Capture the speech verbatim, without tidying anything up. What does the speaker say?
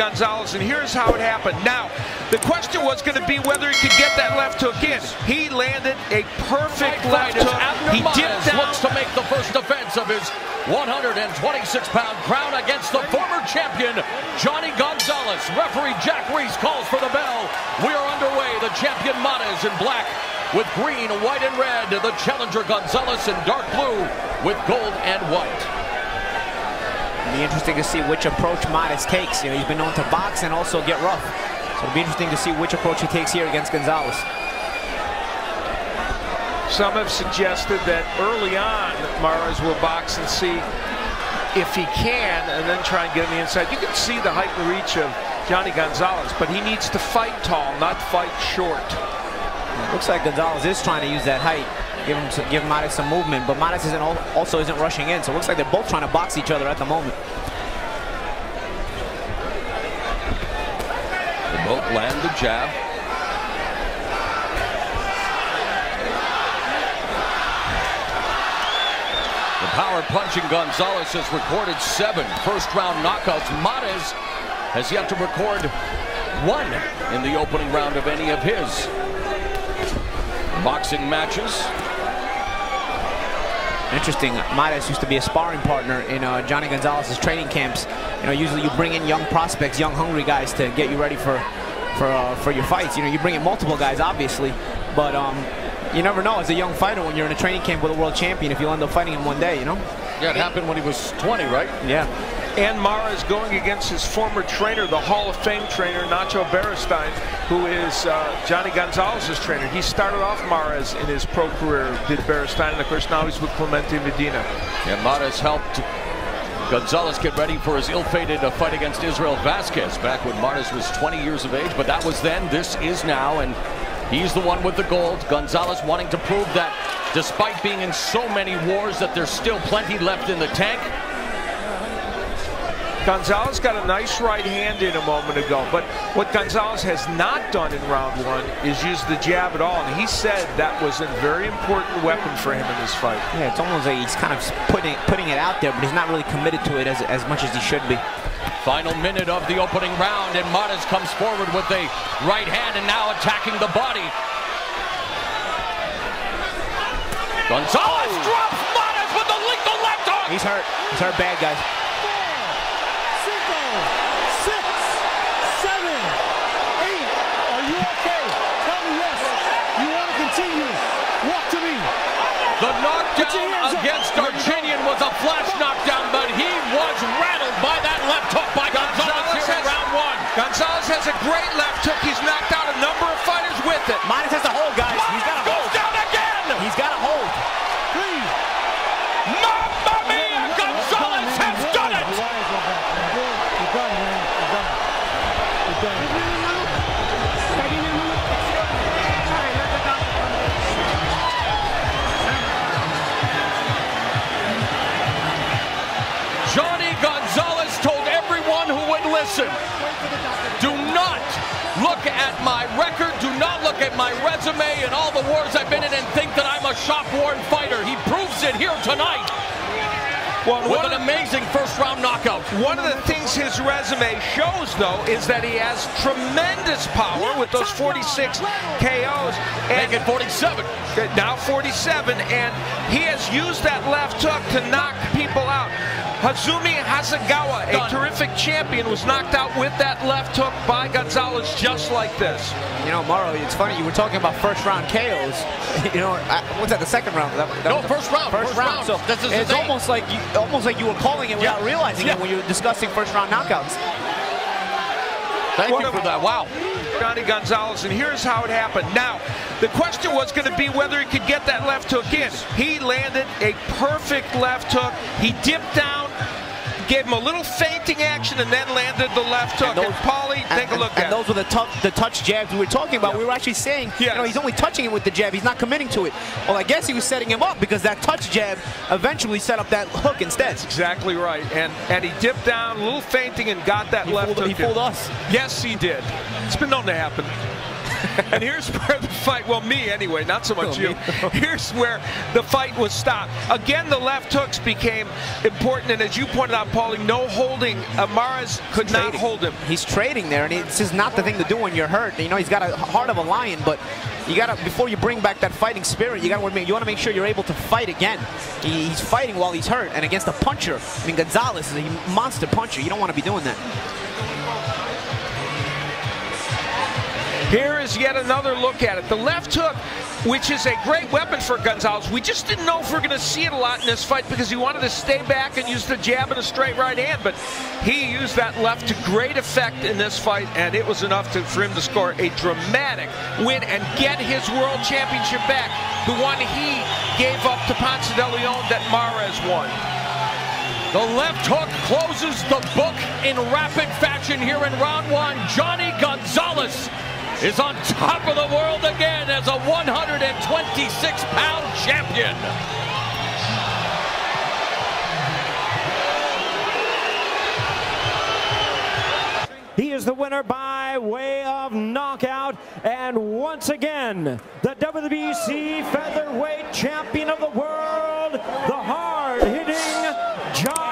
Gonzalez, and here's how it happened. Now, the question was going to be whether he could get that left hook in. He landed a perfect left hook. He dipped down. Looks to make the first defense of his one hundred twenty-six pound crown against the former champion, Jhonny Gonzalez. Referee Jack Reese calls for the bell. We are underway. The champion Mares in black with green, white, and red. The challenger Gonzalez in dark blue with gold and white. It'll be interesting to see which approach Mares takes. You know, he's been known to box and also get rough. So it'll be interesting to see which approach he takes here against Gonzalez. Some have suggested that early on Mares will box and see if he can, and then try and get on the inside. You can see the height and reach of Jhonny Gonzalez, but he needs to fight tall, not fight short. It looks like Gonzalez is trying to use that height. Give him some, give Mares some movement, but Mares isn't also isn't rushing in, so it looks like they're both trying to box each other at the moment. They both land the jab. The power punching Gonzalez has recorded seven first round knockouts. Mares has yet to record one in the opening round of any of his boxing matches. Interesting. Mares used to be a sparring partner in uh, Jhonny Gonzalez's training camps. You know, usually you bring in young prospects, young hungry guys to get you ready for for uh, for your fights. You know, you bring in multiple guys, obviously, but um, you never know as a young fighter when you're in a training camp with a world champion if you'll end up fighting him one day. You know. Yeah, it happened when he was twenty, right? Yeah. And Mares going against his former trainer, the Hall of Fame trainer, Nacho Berestain, who is uh, Jhonny Gonzalez's trainer. He started off Mares in his pro career, did Berestain, and of course now he's with Clemente Medina. And Mares helped Gonzalez get ready for his ill-fated uh, fight against Israel Vasquez back when Mares was twenty years of age, but that was then, this is now, and he's the one with the gold. Gonzalez wanting to prove that despite being in so many wars that there's still plenty left in the tank. Gonzalez got a nice right hand in a moment ago, but what Gonzalez has not done in round one is use the jab at all, and he said that was a very important weapon for him in this fight. Yeah, it's almost like he's kind of putting, putting it out there, but he's not really committed to it as, as much as he should be. Final minute of the opening round, and Mares comes forward with a right hand and now attacking the body. Gonzalez oh. drops Mares with the lethal left hook! He's hurt. He's hurt bad, guys. The knockdown against Argentinian was a flash knockdown, but he was rattled by that left hook by Gonzalez here in round one. Gonzalez has a great left hook. He's knocked out a number of fighters with it. Mares has to hold, guys. He's got to hold. Goes down again. He's got to hold. Three. Mamma mia, Gonzalez has done it. Listen, do not look at my record, do not look at my resume and all the wars I've been in and think that I'm a shop-worn fighter. He proves it here tonight well, with an amazing first-round knockout. One of the things his resume shows, though, is that he has tremendous power with those forty-six K Os. And make it forty-seven. Now forty-seven, and he has used that left hook to knock people out. Hazumi Hasegawa, a terrific champion, was knocked out with that left hook by Gonzalez just like this. You know, Mauro, it's funny, you were talking about first-round K Os. You know, I, what's that, the second round? That, that no, first round. First, first round. round. So this is it's almost like, you, almost like you were calling it without yeah. realizing yeah. it when you were discussing first-round knockouts. Thank what you for that. Wow. Jhonny Gonzalez, and here's how it happened. Now, the question was going to be whether he could get that left hook in. He landed a perfect left hook. He dipped down, gave him a little fainting action, and then landed the left hook. And, those, and Paulie, and, take a look and, at And those were the, the touch jabs we were talking about. Yeah. We were actually saying, yes. you know, he's only touching it with the jab. He's not committing to it. Well, I guess he was setting him up because that touch jab eventually set up that hook instead. That's exactly right. And, and he dipped down, a little fainting, and got that he left fooled, hook. He fooled in. us. Yes, he did. It's been known to happen. And here's where the fight, well, me anyway, not so much you. Here's where the fight was stopped. Again, the left hooks became important, and as you pointed out, Paulie, no holding. Mares could he's not trading. hold him. He's trading there, and it's just not the thing to do when you're hurt. You know, he's got a heart of a lion, but you gotta, before you bring back that fighting spirit, you gotta you want to make sure you're able to fight again. He, he's fighting while he's hurt, and against a puncher. I mean, Gonzalez is a monster puncher. You don't want to be doing that. Here is yet another look at it. The left hook, which is a great weapon for Gonzalez. We just didn't know if we we're going to see it a lot in this fight because he wanted to stay back and use the jab and a straight right hand, but he used that left to great effect in this fight, and it was enough to, for him to score a dramatic win and get his world championship back, the one he gave up to Ponce de Leon that Mares won. The left hook closes the book in rapid fashion here in round one. Jhonny Gonzalez is on top of the world again as a one hundred twenty-six pound champion. He is the winner by way of knockout, and once again, the W B C featherweight champion of the world, the hard-hitting Jhonny.